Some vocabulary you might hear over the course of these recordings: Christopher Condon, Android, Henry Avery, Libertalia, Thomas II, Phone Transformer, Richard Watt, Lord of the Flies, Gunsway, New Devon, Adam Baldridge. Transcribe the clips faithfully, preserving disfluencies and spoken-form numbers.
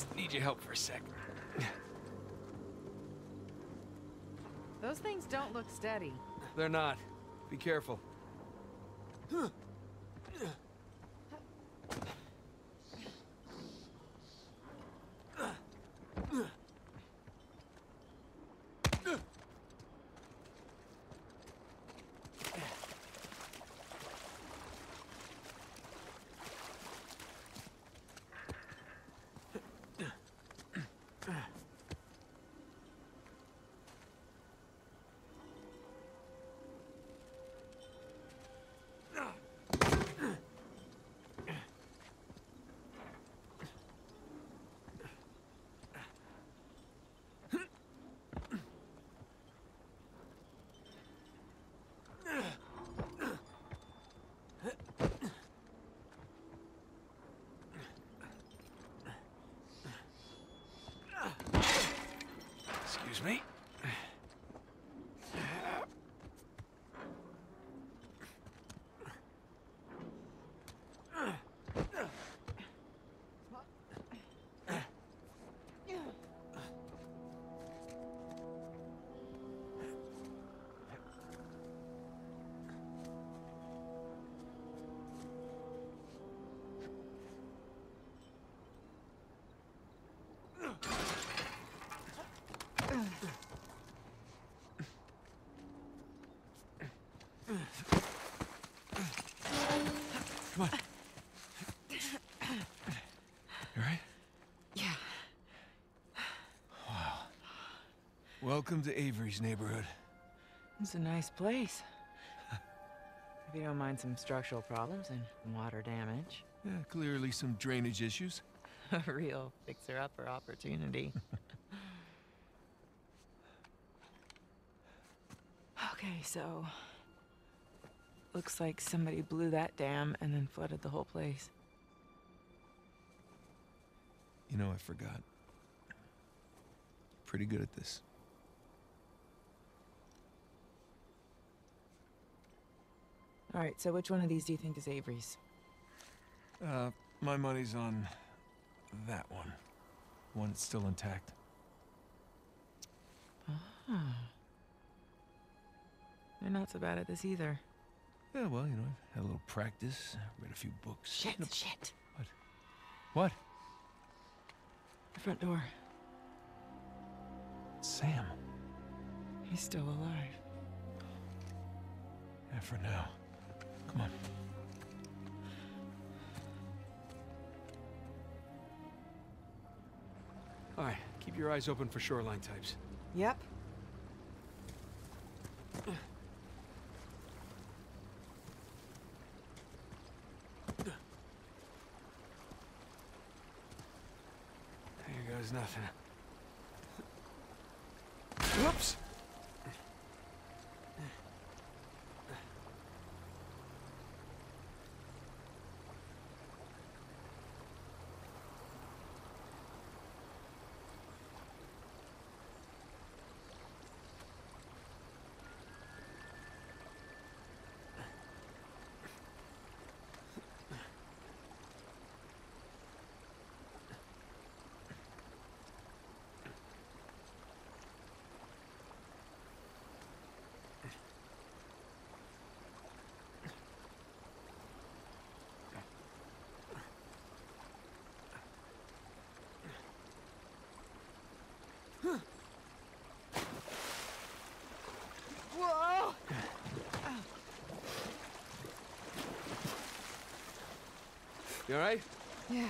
just need your help for a sec. Those things don't look steady. They're not. Be careful. Excuse me. Come on. You alright? Yeah. Wow. Welcome to Avery's neighborhood. It's a nice place. If you don't mind some structural problems and water damage. Yeah, clearly some drainage issues. A real fixer-upper opportunity. Okay, so... looks like somebody blew that dam and then flooded the whole place. You know, I forgot. Pretty good at this. All right, so which one of these do you think is Avery's? Uh, my money's on that one. One that's still intact. Ah. They're not so bad at this either. Yeah, well, you know, I've had a little practice, read a few books. Shit, no, shit. What? What? The front door. Sam. He's still alive. Yeah, for now. Come on. All right, keep your eyes open for shoreline types. Yep. Nothing. Whoops! You all right? Yeah.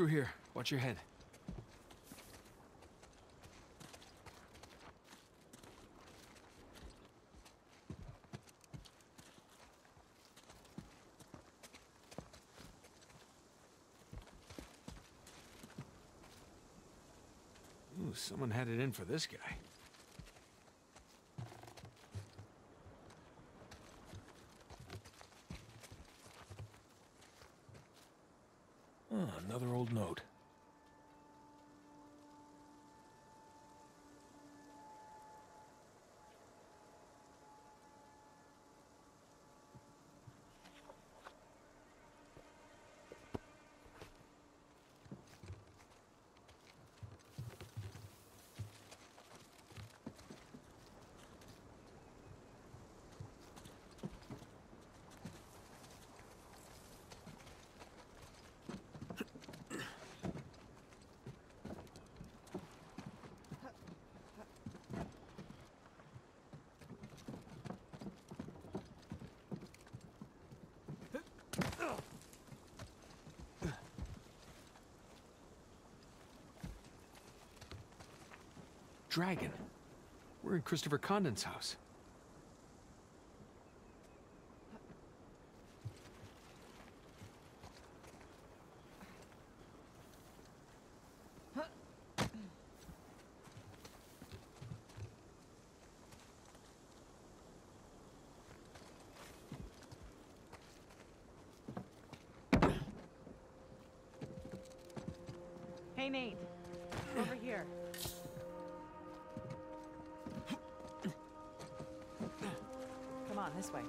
Through here. Watch your head. Ooh, someone had it in for this guy. Another old note. Dragon. We're in Christopher Condon's house. Hey, mate. Over here. Come on, this way.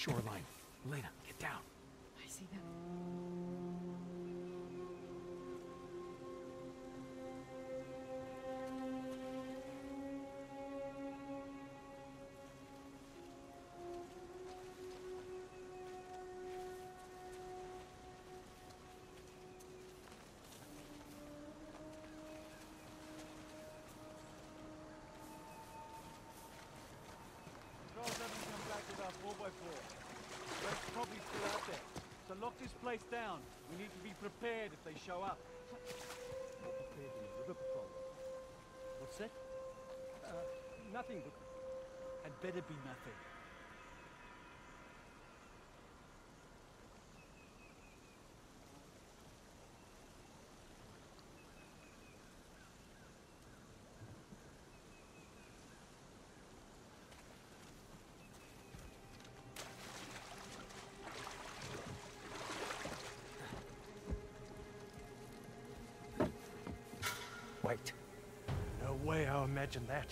Shoreline. Elena, get down. I see them. four by four. That's probably still out there. So lock this place down. We need to be prepared if they show up. Not prepared in the river patrol. What's that? Uh, nothing. Had better be nothing. Wait. No way I'll imagine that.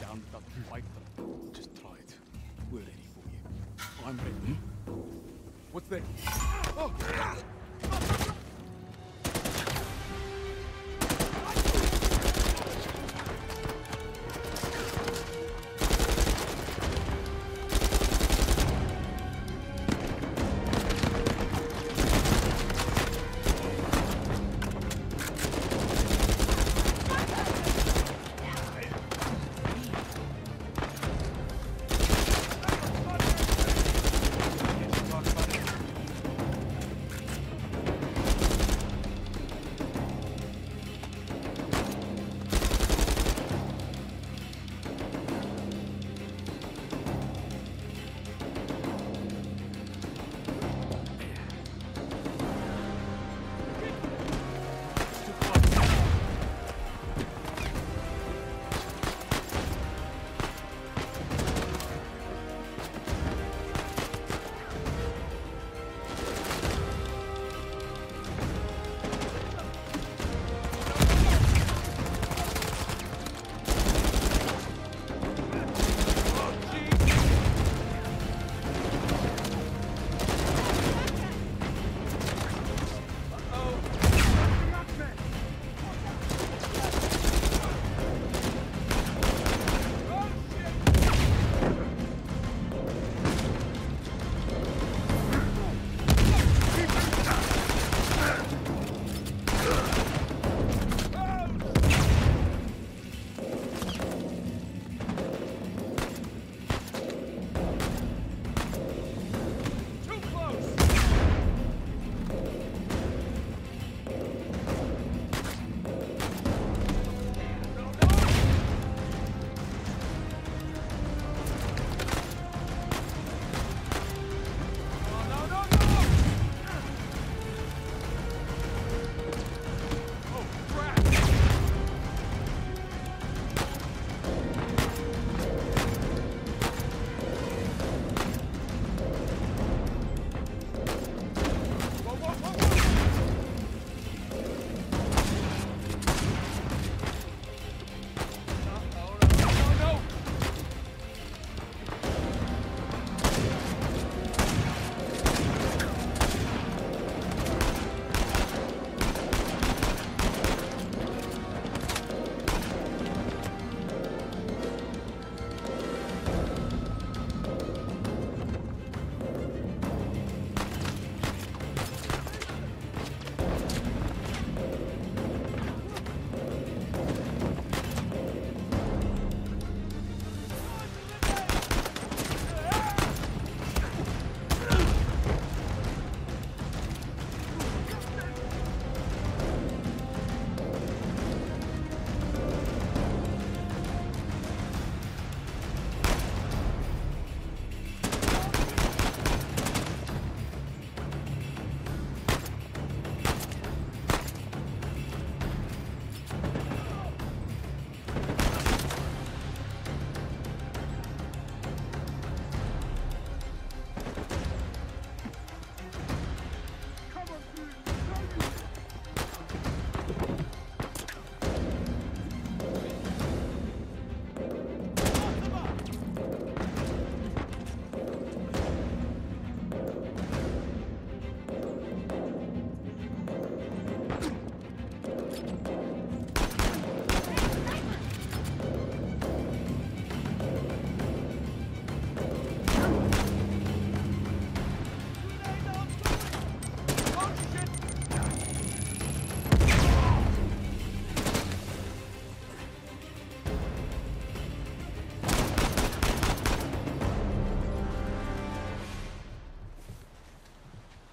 Down, doesn't fight them. Just try it. We're ready for you. I'm ready. What's that? Oh.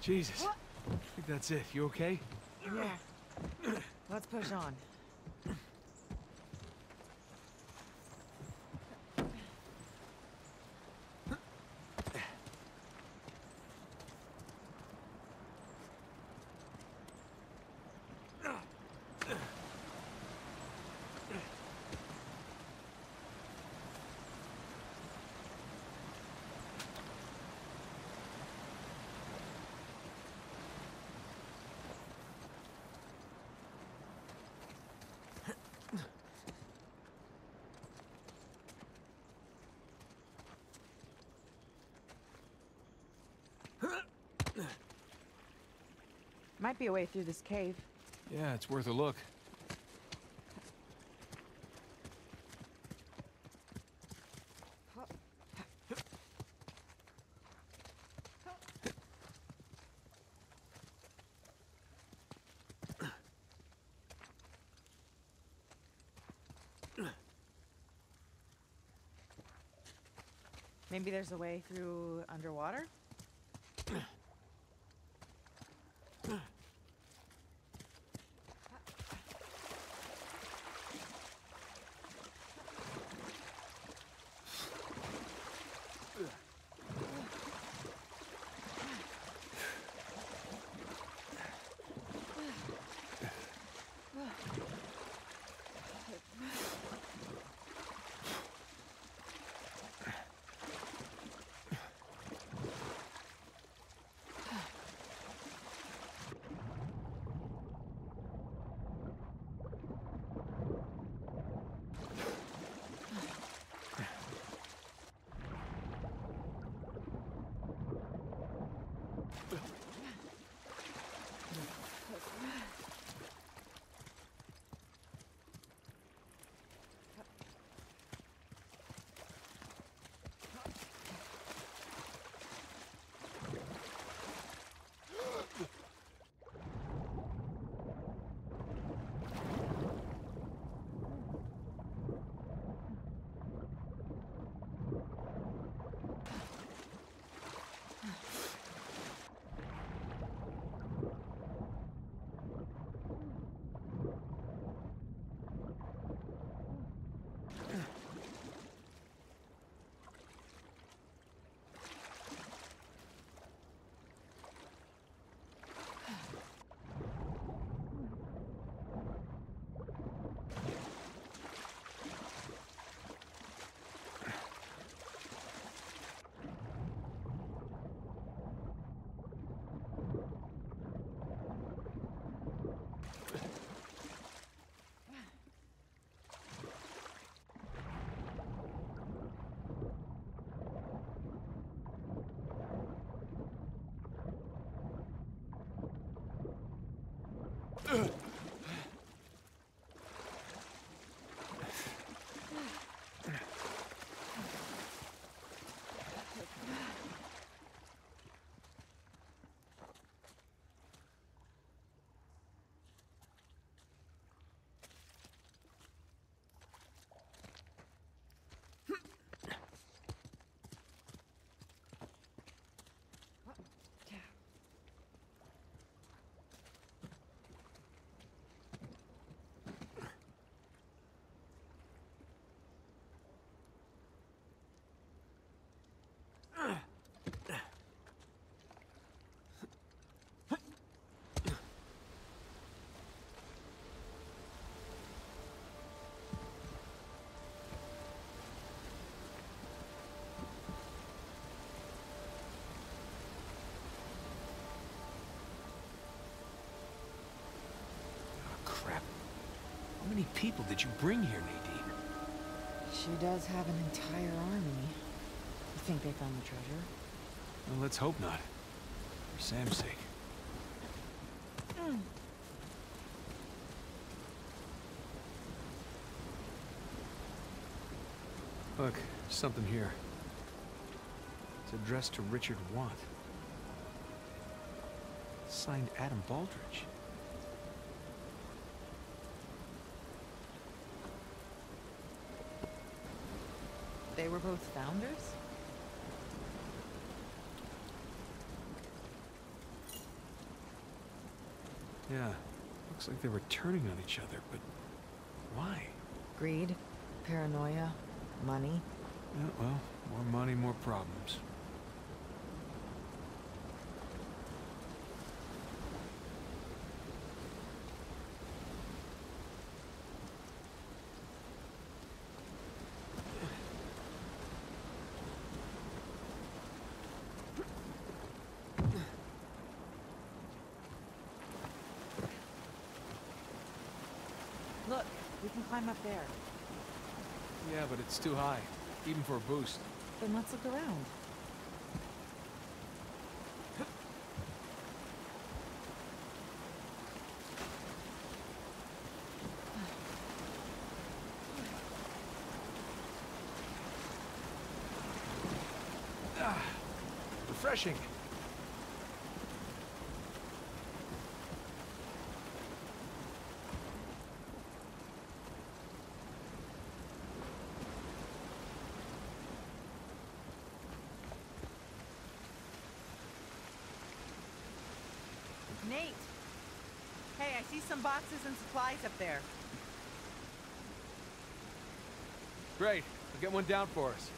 Jesus, what? I think that's it. You okay? Yeah. Let's push on. Might be a way through this cave. Yeah, it's worth a look. Maybe there's a way through underwater? How many people did you bring here, Nadine? She does have an entire army. You think they found the treasure? Well, let's hope not. For Sam's sake. Mm. Look, there's something here. It's addressed to Richard Watt. It's signed Adam Baldridge. They were both founders? Yeah. Looks like they were turning on each other, but why? Greed, paranoia, money. Yeah, well, more money, more problems. Climb up there. Yeah, but it's too high, even for a boost. Then let's look around. refreshing. Nate! Hey, I see some boxes and supplies up there. Great. I'll get one down for us.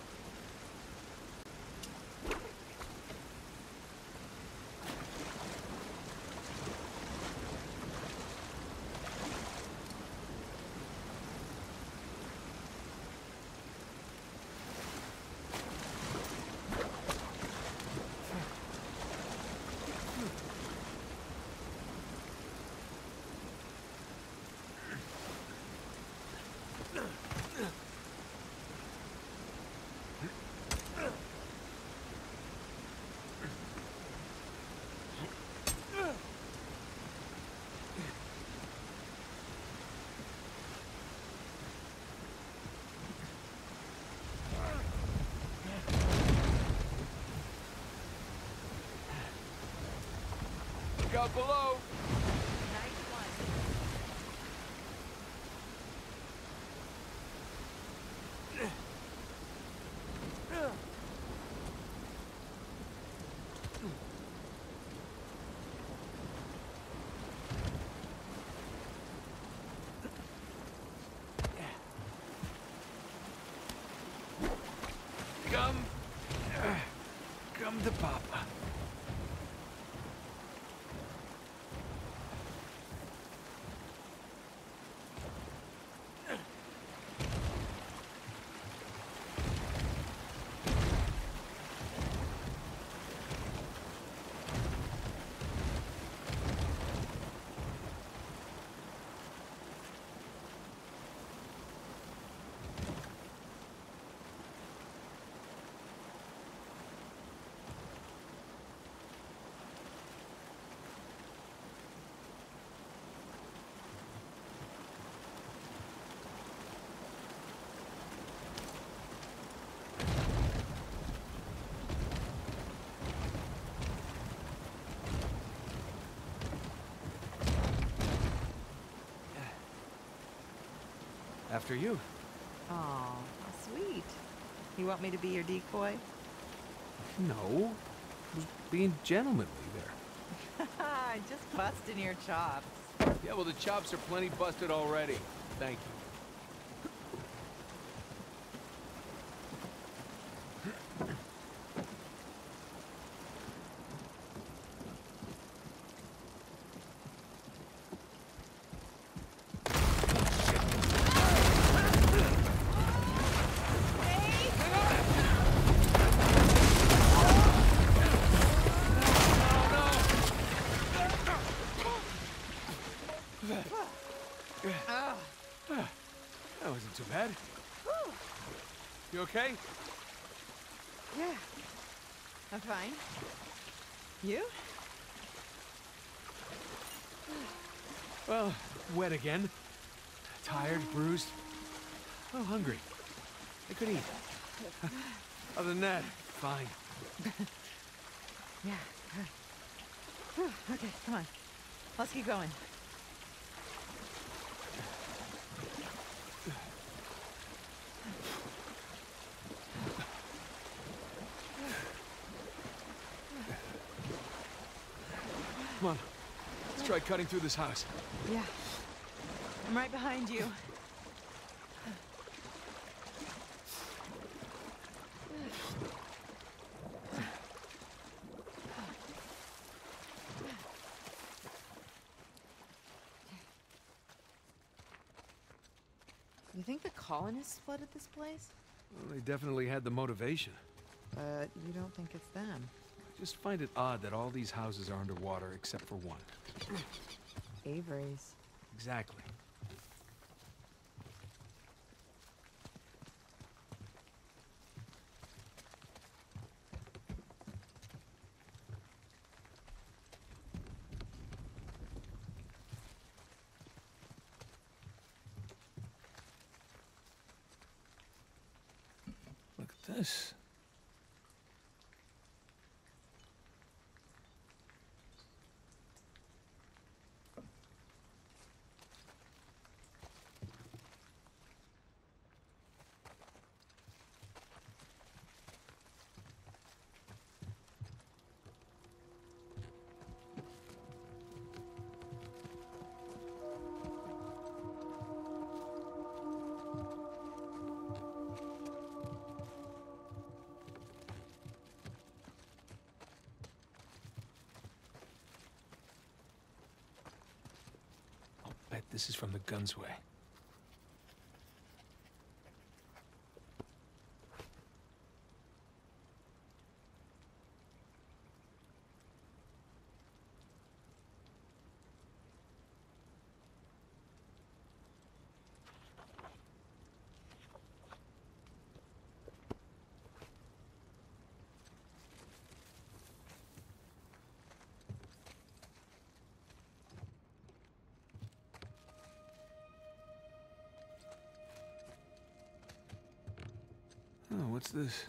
Up below. Come, come to Papa. After you. Oh, how sweet. You want me to be your decoy? No. I was being gentlemanly there. Just busting your chops. Yeah, well, the chops are plenty busted already. Thank you. Okay? Yeah. I'm fine. You? Well, wet again. Tired, bruised. A little hungry. I could eat. Other than that, fine. Yeah. All right. Okay, come on. Let's keep going. Come on, let's try cutting through this house. Yeah, I'm right behind you. You think the colonists flooded this place? Well, they definitely had the motivation. But you don't think it's them? Just find it odd that all these houses are underwater except for one. Avery's. Exactly. Look at this. This is from the Gunsway. Oh, what's this?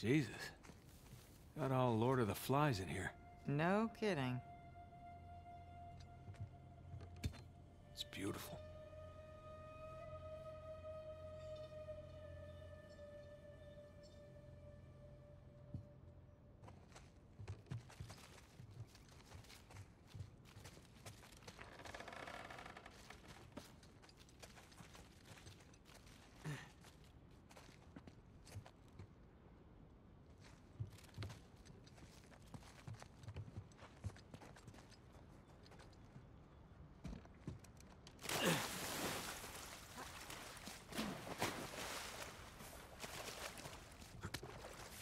Jesus. Got all Lord of the Flies in here. No kidding. It's beautiful.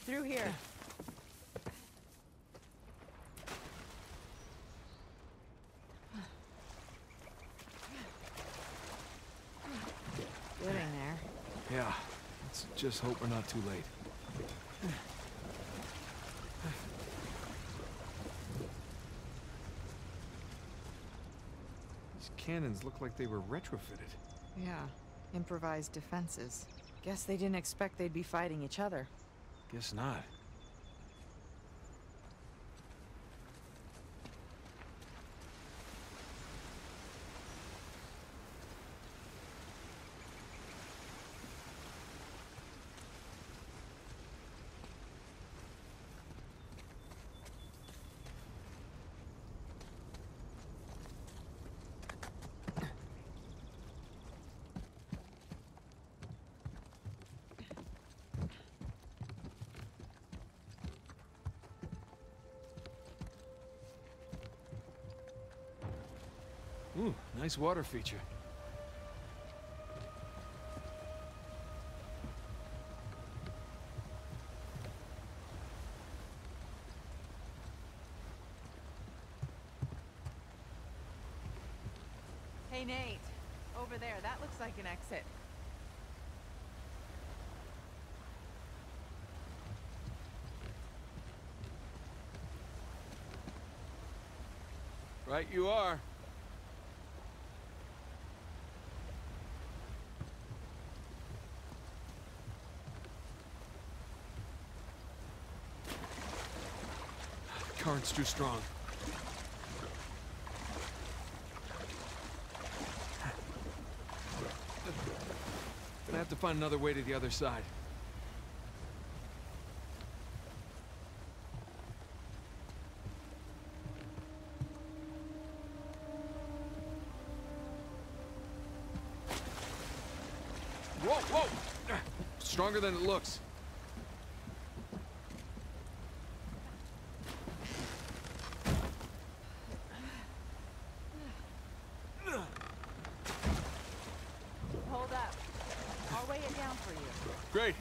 Through here. Getting there. Yeah. Let's just hope we're not too late. These cannons look like they were retrofitted. Yeah. Improvised defenses. Guess they didn't expect they'd be fighting each other. Guess not. Ooh, nice water feature. Hey, Nate. Over there, that looks like an exit. Right you are. Current's too strong. Gonna have to find another way to the other side. Whoa, whoa! Stronger than it looks. Great.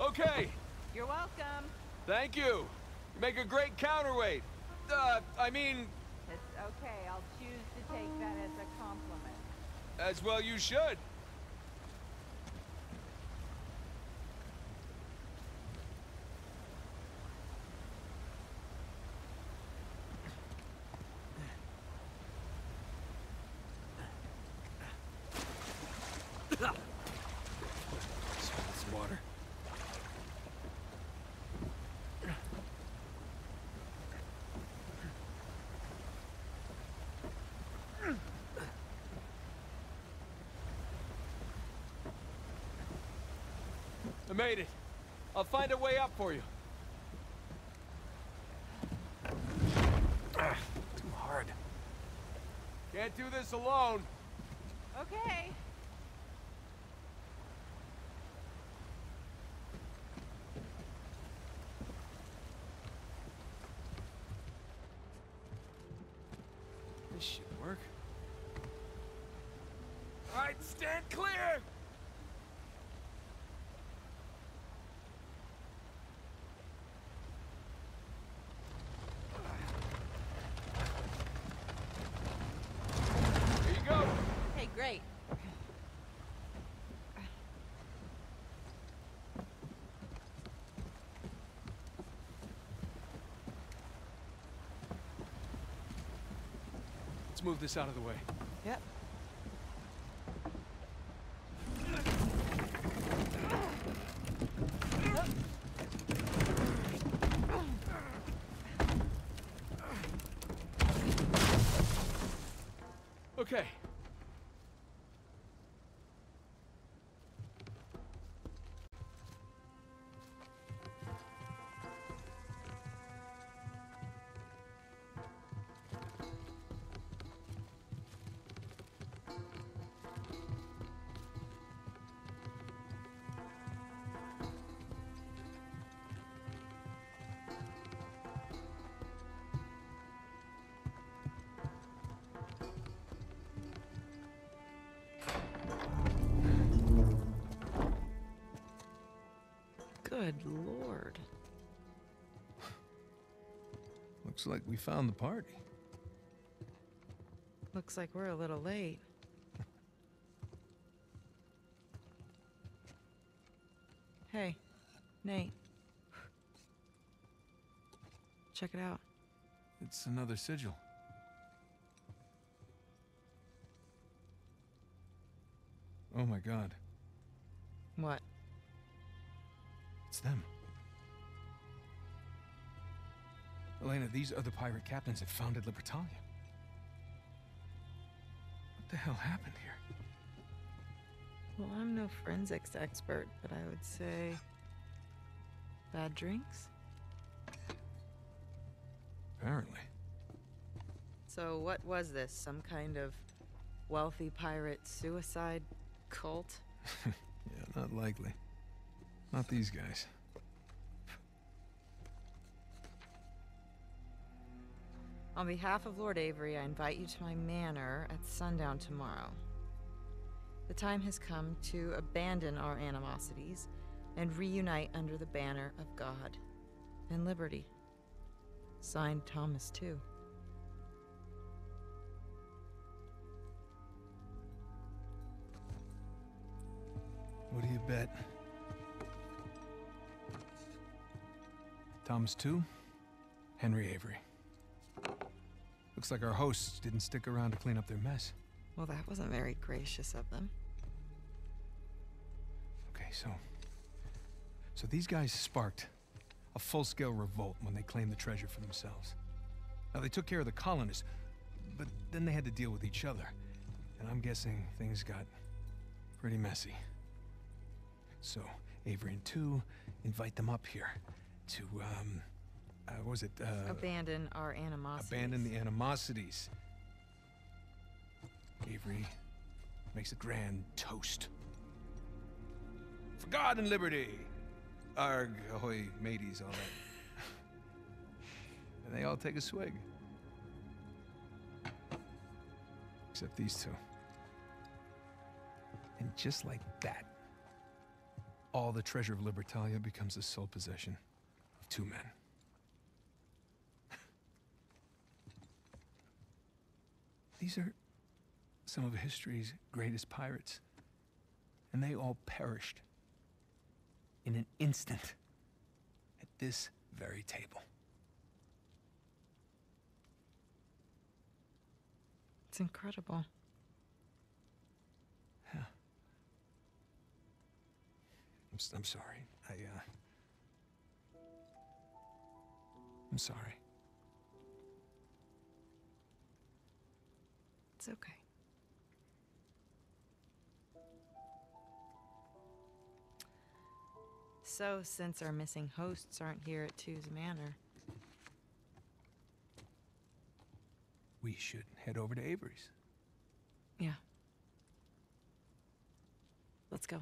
Okay. You're welcome. Thank you. You make a great counterweight. Uh, I mean... It's okay. I'll choose to take that as a compliment. As well you should. Smells water. I made it. I'll find a way up for you. Ugh, too hard. Can't do this alone. Okay. This should work. All right, stand clear! Let's move this out of the way. Yep. Okay. Good lord. Looks like we found the party. Looks like we're a little late. Hey, Nate. Check it out. It's another sigil. Oh my god. What? It's them. Elena, these other pirate captains have founded Libertalia. What the hell happened here? Well, I'm no forensics expert, but I would say... bad drinks? Apparently. So what was this? Some kind of wealthy pirate suicide cult? Yeah, not likely. Not these guys. On behalf of Lord Avery, I invite you to my manor at sundown tomorrow. The time has come to abandon our animosities and reunite under the banner of God and liberty. Signed, Thomas the Second. What do you bet? Thomas the Second, Henry Avery. Looks like our hosts didn't stick around to clean up their mess. Well, that wasn't very gracious of them. Okay, so... So these guys sparked a full-scale revolt when they claimed the treasure for themselves. Now, they took care of the colonists, but then they had to deal with each other. And I'm guessing things got pretty messy. So, Avery and Two invite them up here. To, um, uh, what was it? Uh, abandon our animosities. Abandon the animosities. Avery makes a grand toast. For God and liberty! Arg, ahoy, mateys, all that. And they all take a swig. Except these two. And just like that, all the treasure of Libertalia becomes the sole possession. Two men. These are some of history's greatest pirates, and they all perished in an instant at this very table. It's incredible. Yeah. I'm, I'm sorry. I, uh... I'm sorry. It's okay. so, since our missing hosts aren't here at Two's Manor. We should head over to Avery's. Yeah. Let's go.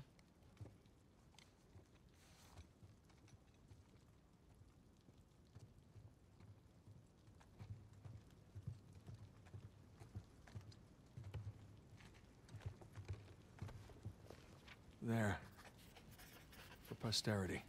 There. For posterity.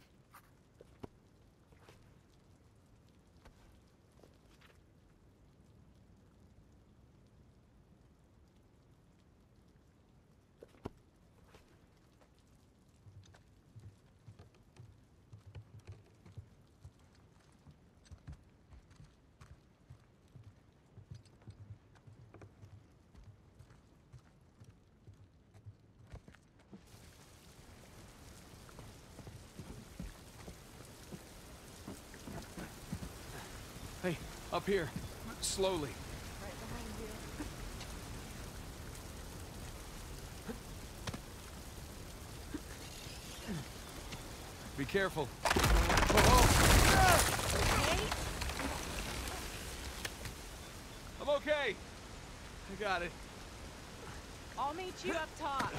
Hey, up here. Slowly. Right behind you. Be careful. Okay? I'm okay. I got it. I'll meet you up top.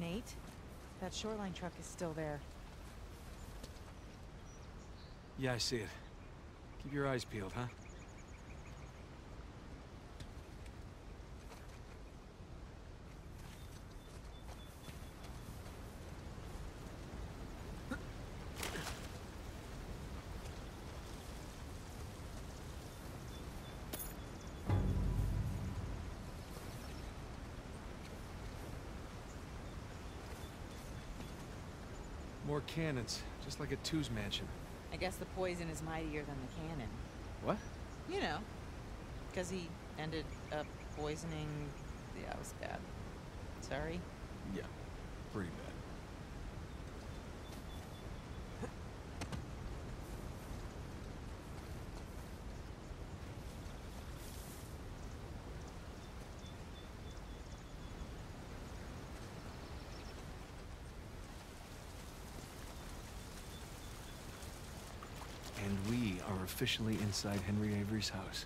Nate, that shoreline truck is still there. Yeah, I see it. Keep your eyes peeled, huh? More cannons, just like at Two's mansion. I guess the poison is mightier than the cannon. What? You know, because he ended up poisoning... Yeah, it was bad. Sorry? Yeah, pretty bad. Officially inside Henry Avery's house.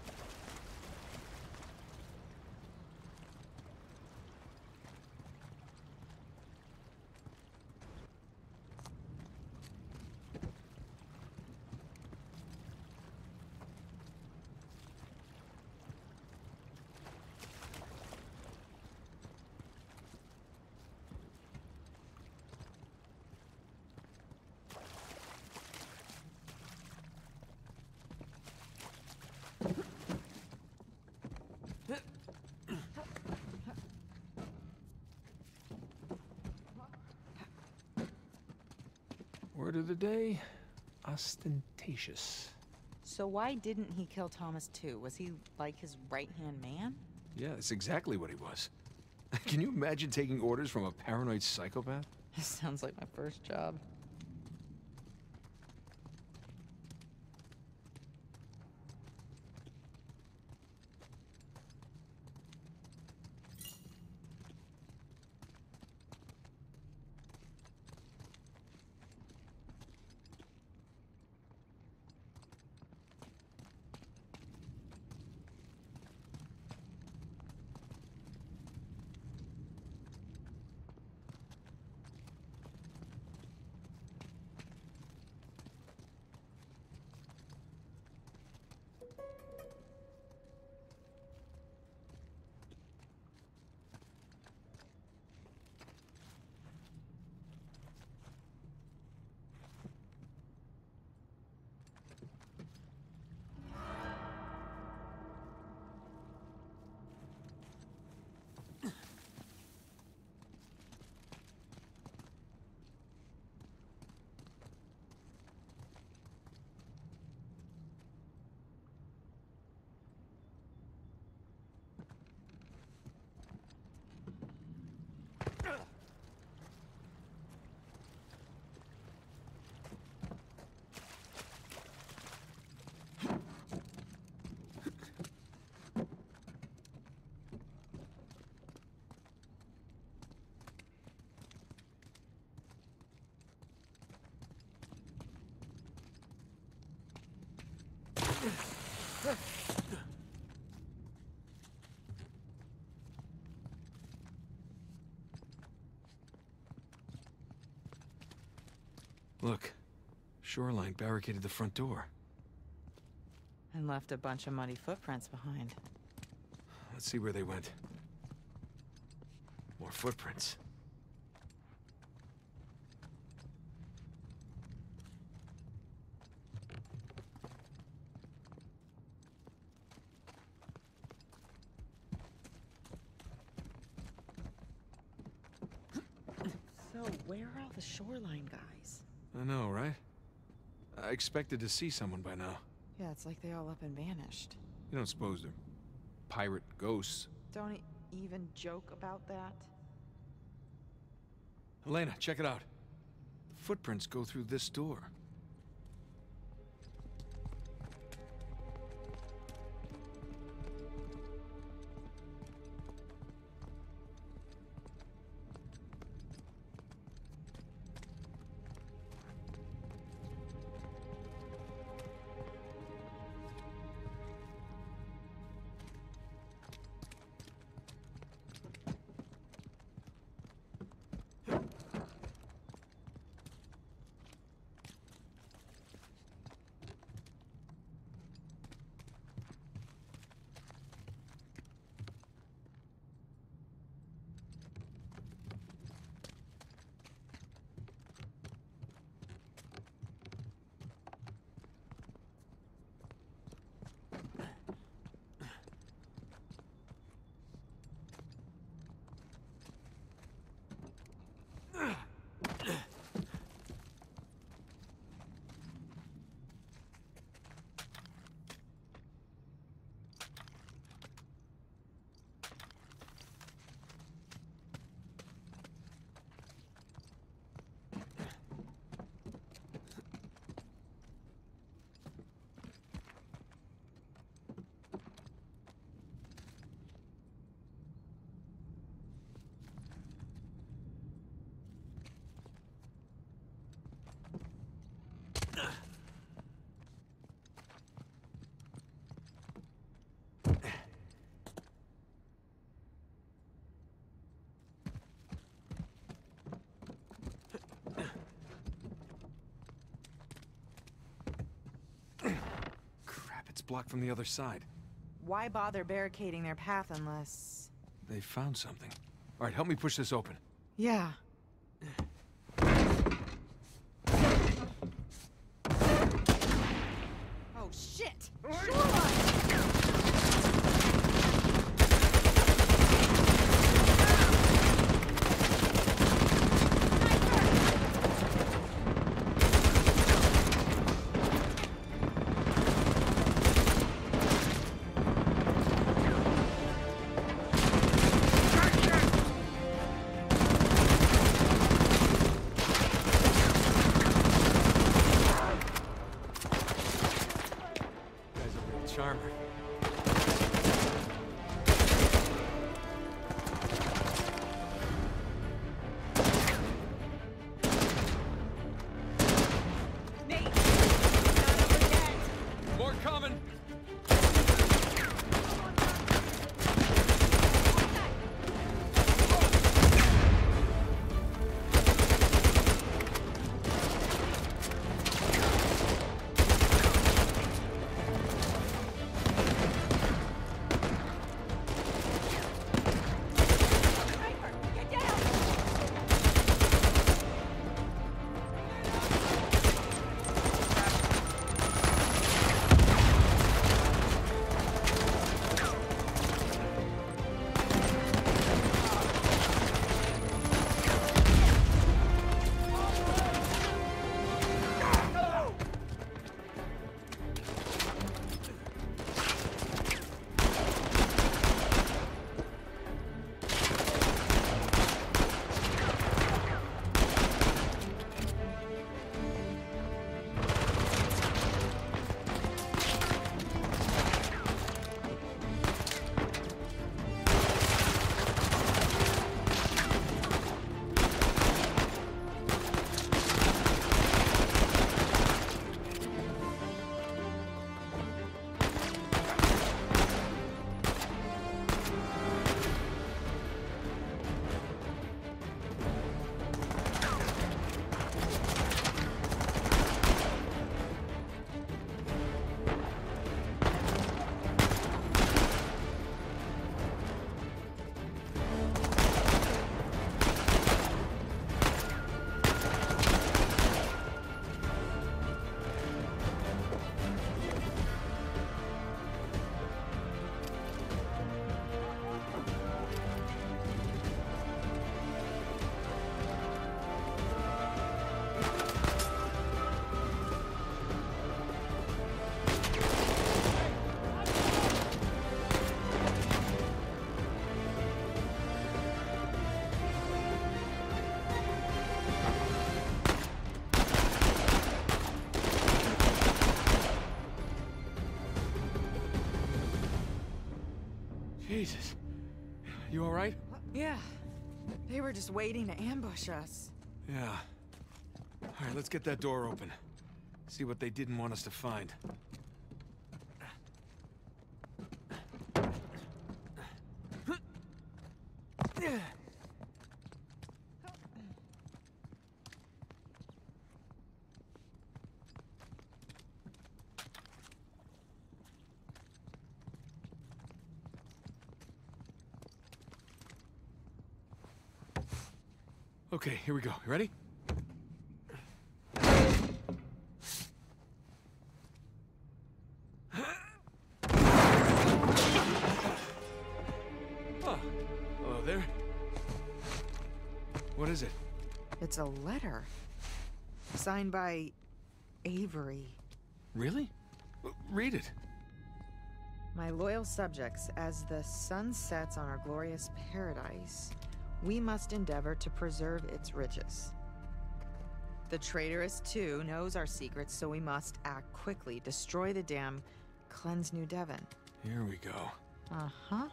Word of the day, ostentatious. So why didn't he kill Thomas the Second? Was he like his right-hand man? Yeah, that's exactly what he was. Can you imagine taking orders from a paranoid psychopath? This sounds like my first job. Look, Shoreline barricaded the front door. And left a bunch of muddy footprints behind. Let's see where they went. More footprints. So, where are all the Shoreline guys? I know, right? I expected to see someone by now. Yeah, it's like they all up and vanished. You don't suppose they're pirate ghosts? Don't even joke about that. Elena, check it out. The footprints go through this door. Blocked from the other side. Why bother barricading their path unless... They found something. All right, help me push this open. Yeah. Oh, shit! You all right? Yeah. They were just waiting to ambush us. Yeah. All right, let's get that door open. See what they didn't want us to find. Okay, here we go. You ready? Oh, hello there. What is it? It's a letter. Signed by Avery. Really? Well, read it. My loyal subjects, as the sun sets on our glorious paradise, we must endeavor to preserve its riches. The traitorous, too, knows our secrets, so we must act quickly. Destroy the dam, cleanse New Devon. Here we go. Uh-huh.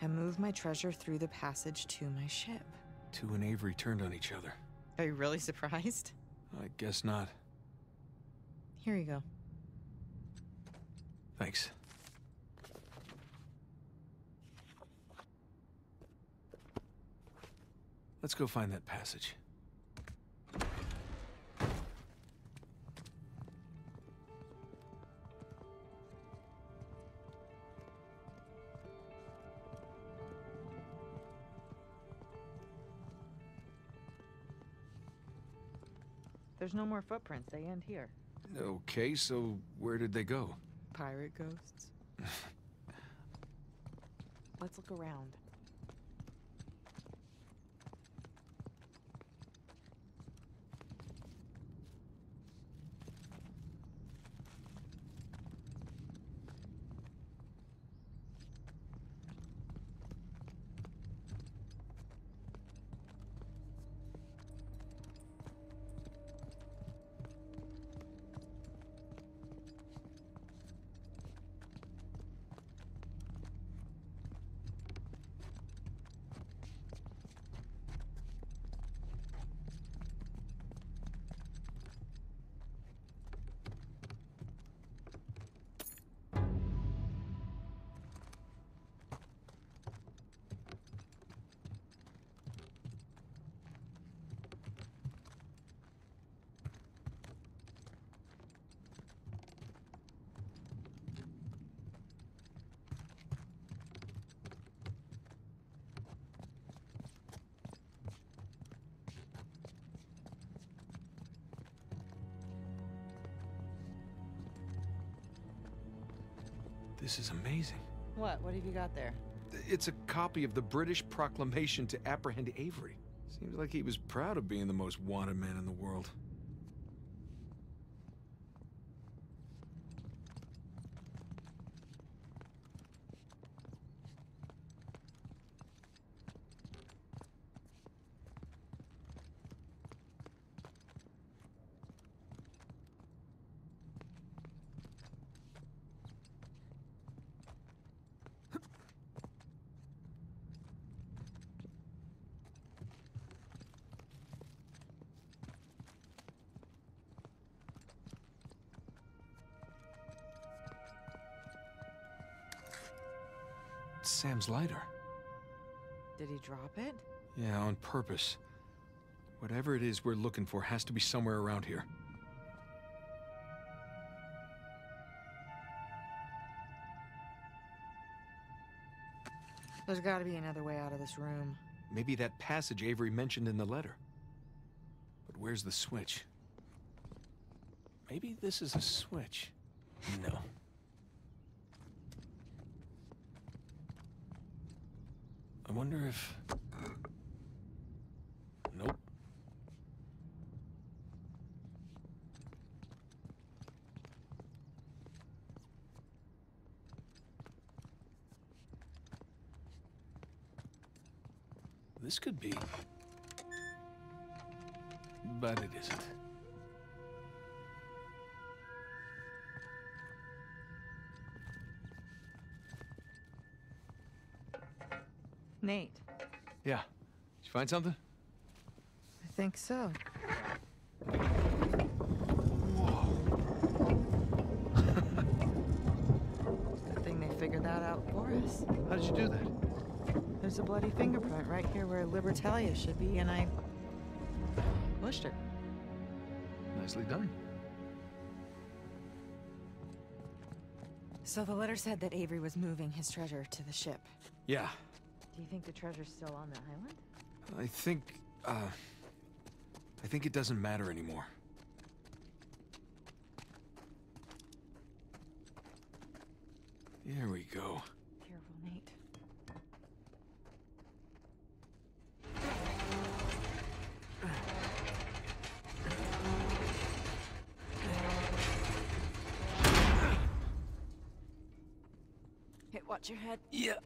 And move my treasure through the passage to my ship. Tu and Avery turned on each other. Are you really surprised? I guess not. Here you go. Thanks. Let's go find that passage. There's no more footprints. They end here. Okay, so where did they go? Pirate ghosts. Let's look around. This is amazing. What? What have you got there? It's a copy of the British proclamation to apprehend Avery. Seems like he was proud of being the most wanted man in the world. Sam's lighter. Did he drop it? Yeah, on purpose. Whatever it is we're looking for has to be somewhere around here. There's got to be another way out of this room. Maybe that passage Avery mentioned in the letter. But where's the switch? Maybe this is a switch. No. I wonder if... Nope. This could be... But it isn't. Nate. Yeah. Did you find something? I think so. Whoa. Good thing they figured that out for us. How did you do that? There's a bloody fingerprint right here where Libertalia should be, and I pushed her. Nicely done. So the letter said that Avery was moving his treasure to the ship. Yeah. Do you think the treasure's still on the island? I think, uh... I think it doesn't matter anymore. Here we go. Careful, Nate. Hey, watch your head. Yeah.